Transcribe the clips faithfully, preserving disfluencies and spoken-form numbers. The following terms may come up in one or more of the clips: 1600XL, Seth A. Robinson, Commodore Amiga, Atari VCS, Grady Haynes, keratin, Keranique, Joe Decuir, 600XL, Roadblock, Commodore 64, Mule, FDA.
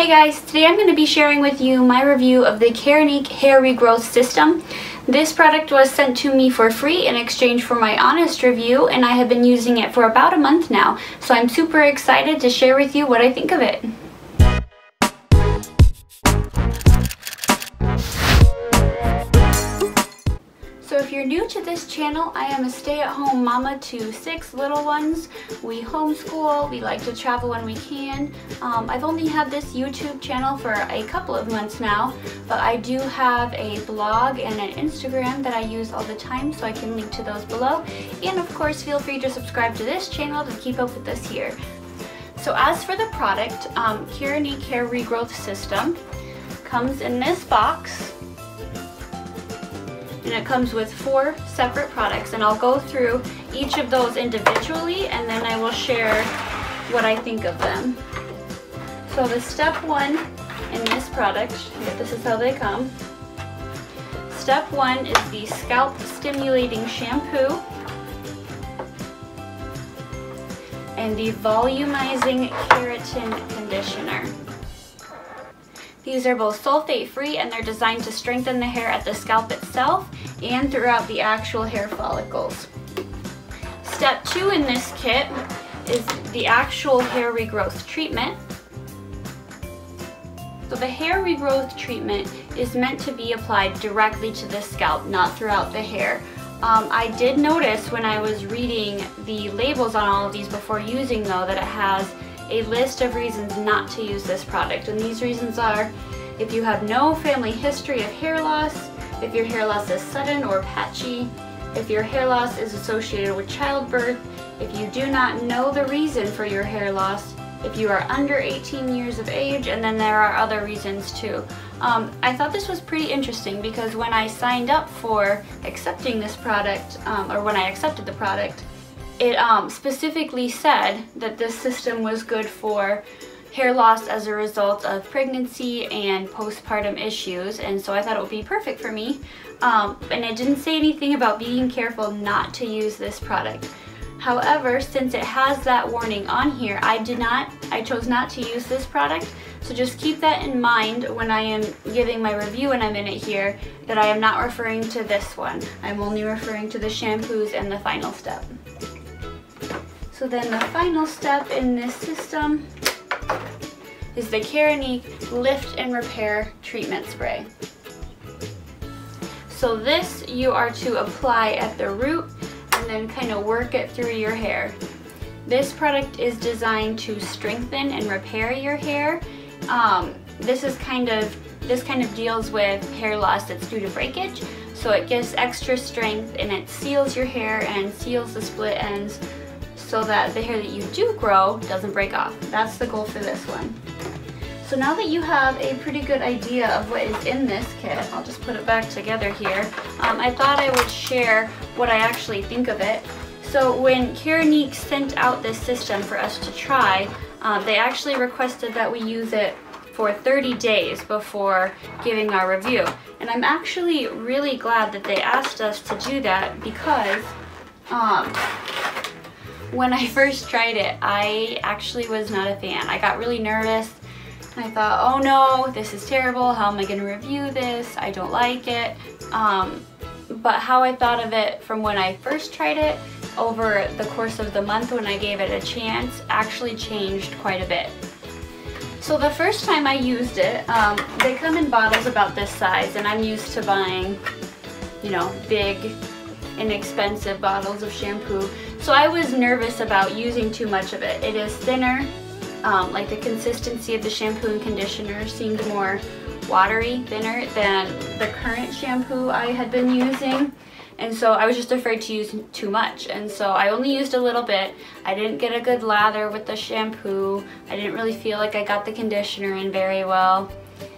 Hey guys, today I'm going to be sharing with you my review of the Keranique Hair Regrowth System. This product was sent to me for free in exchange for my honest review, and I have been using it for about a month now, so I'm super excited to share with you what I think of it. So if you're new to this channel, I am a stay-at-home mama to six little ones. We homeschool, we like to travel when we can. Um, I've only had this YouTube channel for a couple of months now, but I do have a blog and an Instagram that I use all the time, so I can link to those below. And of course, feel free to subscribe to this channel to keep up with us here. So as for the product, um, Keranique Hair Regrowth System comes in this box. And it comes with four separate products, and I'll go through each of those individually, and then I will share what I think of them. So the step one in this product, this is how they come. Step one is the Scalp Stimulating Shampoo and the Volumizing Keratin Conditioner. These are both sulfate free, and they're designed to strengthen the hair at the scalp itself and throughout the actual hair follicles. Step two in this kit is the actual hair regrowth treatment. So the hair regrowth treatment is meant to be applied directly to the scalp, not throughout the hair. Um, I did notice when I was reading the labels on all of these before using though that it has a list of reasons not to use this product, and these reasons are if you have no family history of hair loss, if your hair loss is sudden or patchy, if your hair loss is associated with childbirth, if you do not know the reason for your hair loss, if you are under eighteen years of age, and then there are other reasons too. Um, I thought this was pretty interesting because when I signed up for accepting this product, um, or when I accepted the product, It um, specifically said that this system was good for hair loss as a result of pregnancy and postpartum issues, and so I thought it would be perfect for me. Um, and it didn't say anything about being careful not to use this product. However, since it has that warning on here, I did not, I chose not to use this product. So just keep that in mind when I am giving my review and I'm in it here, that I am not referring to this one. I'm only referring to the shampoos and the final step. So then the final step in this system is the Keranique Lift and Repair Treatment Spray. So this you are to apply at the root and then kind of work it through your hair. This product is designed to strengthen and repair your hair. Um, this is kind of, this kind of deals with hair loss that's due to breakage. So it gives extra strength and it seals your hair and seals the split ends, so that the hair that you do grow doesn't break off. That's the goal for this one. So now that you have a pretty good idea of what is in this kit, I'll just put it back together here. Um, I thought I would share what I actually think of it. So when Keranique sent out this system for us to try, uh, they actually requested that we use it for thirty days before giving our review. And I'm actually really glad that they asked us to do that because um, when I first tried it, I actually was not a fan. I got really nervous and I thought, oh no, this is terrible. How am I gonna review this? I don't like it. Um, but how I thought of it from when I first tried it over the course of the month when I gave it a chance actually changed quite a bit. So the first time I used it, um, they come in bottles about this size, and I'm used to buying, you know, big, inexpensive bottles of shampoo. So I was nervous about using too much of it. It is thinner, um, like the consistency of the shampoo and conditioner seemed more watery, thinner than the current shampoo I had been using. And so I was just afraid to use too much. And so I only used a little bit. I didn't get a good lather with the shampoo. I didn't really feel like I got the conditioner in very well.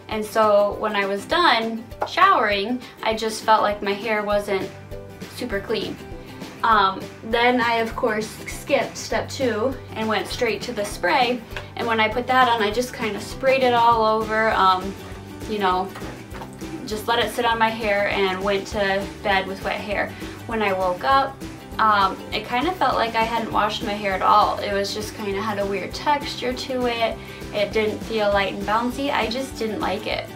And so when I was done showering, I just felt like my hair wasn't super clean. Um, then I of course skipped step two and went straight to the spray, and when I put that on I just kind of sprayed it all over, um, you know, just let it sit on my hair and went to bed with wet hair. When I woke up, um, it kind of felt like I hadn't washed my hair at all. It was just kind of had a weird texture to it. It didn't feel light and bouncy. I just didn't like it.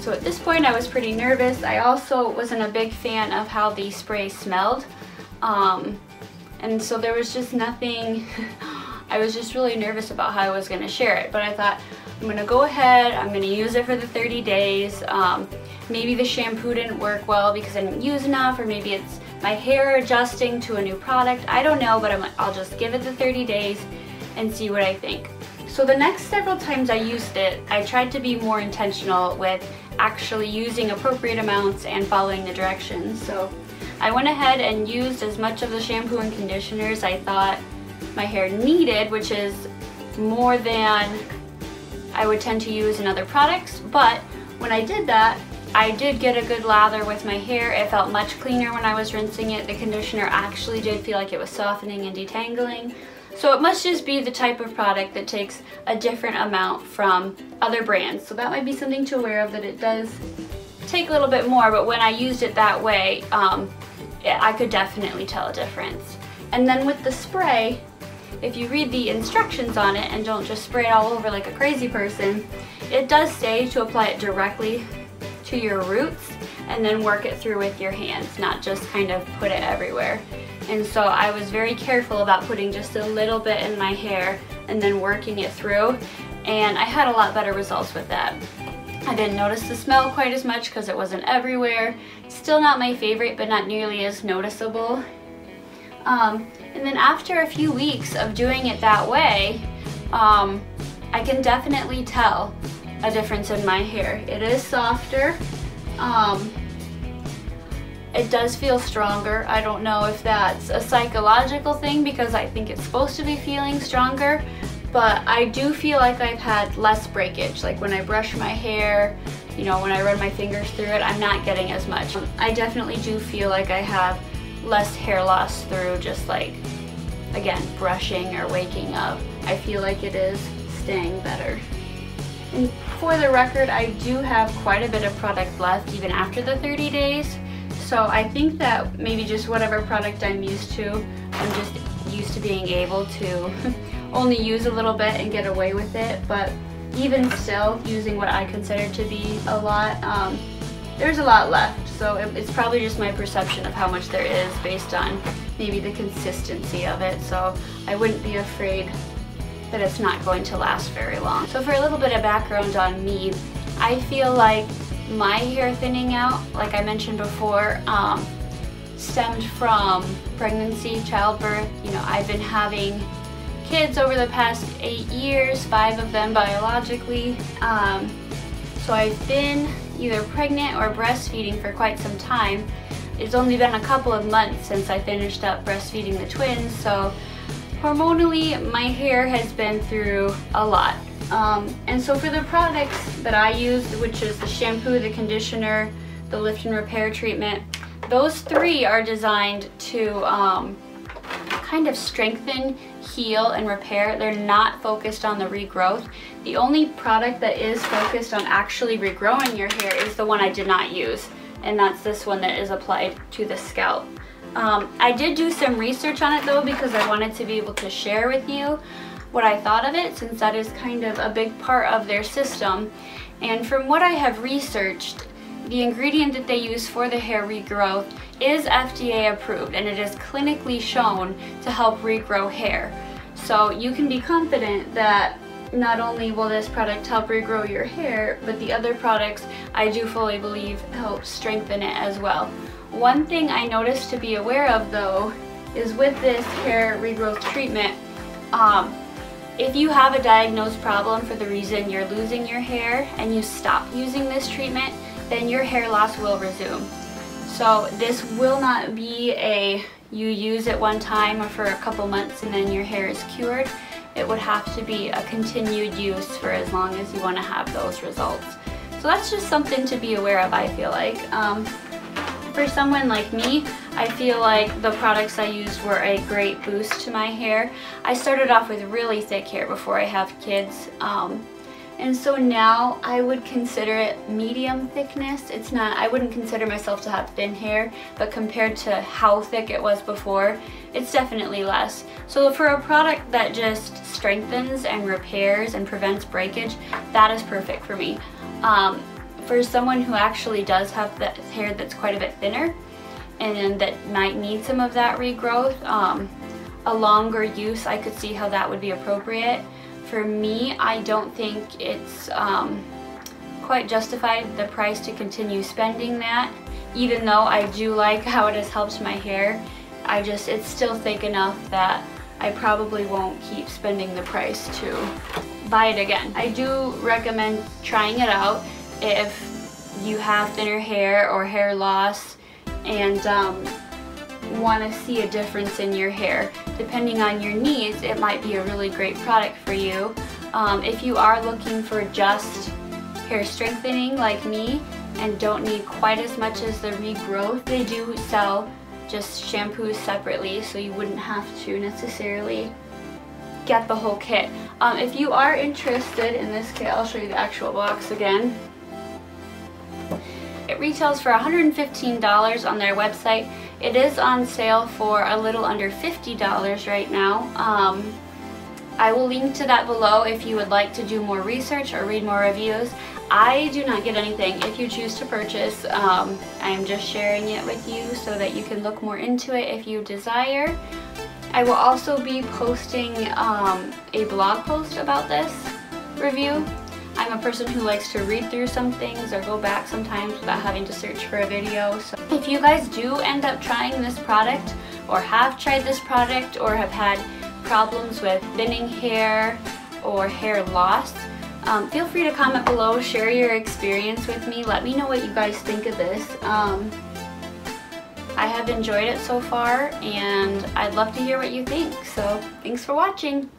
So at this point I was pretty nervous. I also wasn't a big fan of how the spray smelled. Um, and so there was just nothing, I was just really nervous about how I was gonna share it. But I thought, I'm gonna go ahead, I'm gonna use it for the thirty days. Um, maybe the shampoo didn't work well because I didn't use enough, or maybe it's my hair adjusting to a new product. I don't know, but I'm, I'll just give it the thirty days and see what I think. So the next several times I used it, I tried to be more intentional with actually using appropriate amounts and following the directions. So I went ahead and used as much of the shampoo and conditioner as I thought my hair needed, which is more than I would tend to use in other products. But when I did that, I did get a good lather with my hair. It felt much cleaner when I was rinsing it. The conditioner actually did feel like it was softening and detangling. So it must just be the type of product that takes a different amount from other brands. So that might be something to aware of, that it does take a little bit more, but when I used it that way, um, I could definitely tell a difference. And then with the spray, if you read the instructions on it and don't just spray it all over like a crazy person, it does say to apply it directly to your roots and then work it through with your hands, not just kind of put it everywhere. And so I was very careful about putting just a little bit in my hair and then working it through, and I had a lot better results with that. I didn't notice the smell quite as much because it wasn't everywhere. Still not my favorite, but not nearly as noticeable. Um, and then after a few weeks of doing it that way, um, I can definitely tell a difference in my hair. It is softer. Um, It does feel stronger. I don't know if that's a psychological thing because I think it's supposed to be feeling stronger, but I do feel like I've had less breakage. Like when I brush my hair, you know, when I run my fingers through it, I'm not getting as much. I definitely do feel like I have less hair loss through just like, again, brushing or waking up. I feel like it is staying better. And for the record, I do have quite a bit of product left even after the thirty days. So I think that maybe just whatever product I'm used to, I'm just used to being able to only use a little bit and get away with it. But even still, using what I consider to be a lot, um, there's a lot left. So it, it's probably just my perception of how much there is based on maybe the consistency of it. So I wouldn't be afraid that it's not going to last very long. So for a little bit of background on me, I feel like my hair thinning out, like I mentioned before, um, stemmed from pregnancy, childbirth. You know, I've been having kids over the past eight years, five of them biologically. Um, so I've been either pregnant or breastfeeding for quite some time. It's only been a couple of months since I finished up breastfeeding the twins, so hormonally my hair has been through a lot. Um, and so for the products that I used, which is the shampoo, the conditioner, the lift and repair treatment, those three are designed to um, kind of strengthen, heal, and repair. They're not focused on the regrowth. The only product that is focused on actually regrowing your hair is the one I did not use, and that's this one that is applied to the scalp. Um, I did do some research on it though, because I wanted to be able to share with you what I thought of it, since that is kind of a big part of their system. And from what I have researched, the ingredient that they use for the hair regrowth is F D A approved, and it is clinically shown to help regrow hair. So you can be confident that not only will this product help regrow your hair, but the other products I do fully believe help strengthen it as well. One thing I noticed to be aware of though is with this hair regrowth treatment, um, if you have a diagnosed problem for the reason you're losing your hair and you stop using this treatment, then your hair loss will resume. So this will not be a you use it one time or for a couple months and then your hair is cured. It would have to be a continued use for as long as you want to have those results. So that's just something to be aware of, I feel like. Um, for someone like me, I feel like the products I used were a great boost to my hair. I started off with really thick hair before I have kids, um, And so now I would consider it medium thickness. It's not, I wouldn't consider myself to have thin hair, but compared to how thick it was before, it's definitely less. So for a product that just strengthens and repairs and prevents breakage, that is perfect for me. Um, for someone who actually does have that hair that's quite a bit thinner and that might need some of that regrowth, um, a longer use, I could see how that would be appropriate. For me, I don't think it's um, quite justified the price to continue spending that, even though I do like how it has helped my hair. I just, it's still thick enough that I probably won't keep spending the price to buy it again. I do recommend trying it out if you have thinner hair or hair loss and um, want to see a difference in your hair. Depending on your needs, it might be a really great product for you. Um, if you are looking for just hair strengthening like me and don't need quite as much as the regrowth, they do sell just shampoos separately, so you wouldn't have to necessarily get the whole kit. Um, if you are interested in this kit, I'll show you the actual box again. It retails for one hundred fifteen dollars on their website. It is on sale for a little under fifty dollars right now. Um, I will link to that below if you would like to do more research or read more reviews. I do not get anything if you choose to purchase. Um, I am just sharing it with you so that you can look more into it if you desire. I will also be posting um, a blog post about this review. I'm a person who likes to read through some things or go back sometimes without having to search for a video. So if you guys do end up trying this product or have tried this product or have had problems with thinning hair or hair loss, um, feel free to comment below, share your experience with me, let me know what you guys think of this. Um, I have enjoyed it so far and I'd love to hear what you think. So thanks for watching!